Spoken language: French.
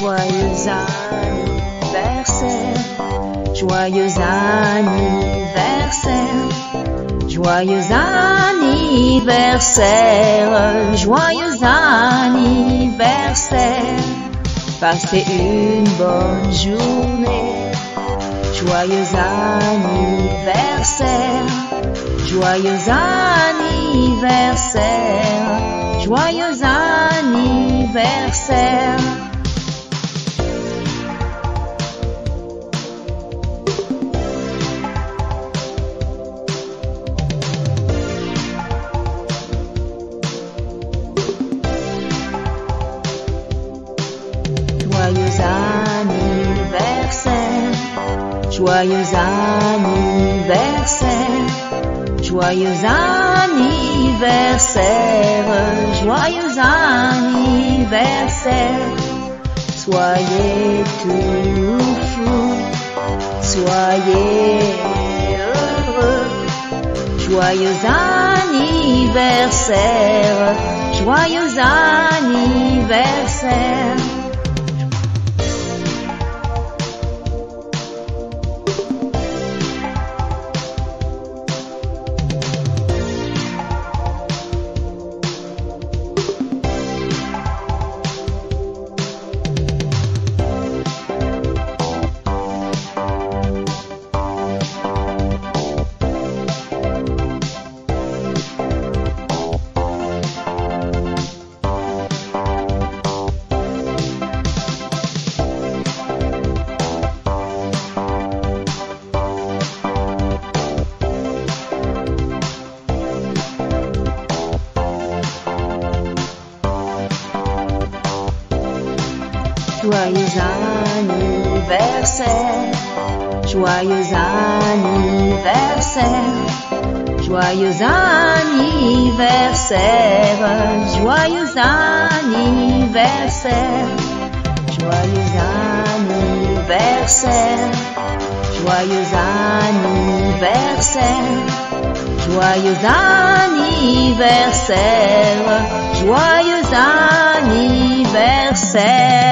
Joyeux anniversaire, joyeux anniversaire, joyeux anniversaire, joyeux anniversaire. Passez une bonne journée, joyeux anniversaire, joyeux anniversaire, joyeux anniversaire. Joyeux anniversaire, joyeux anniversaire, joyeux anniversaire. Soyez tout fous, soyez heureux. Joyeux anniversaire, joyeux anniversaire. Joyeux anniversaire, joyeux anniversaire, joyeux anniversaire, joyeux anniversaire, joyeux anniversaire, joyeux anniversaire, joyeux anniversaire.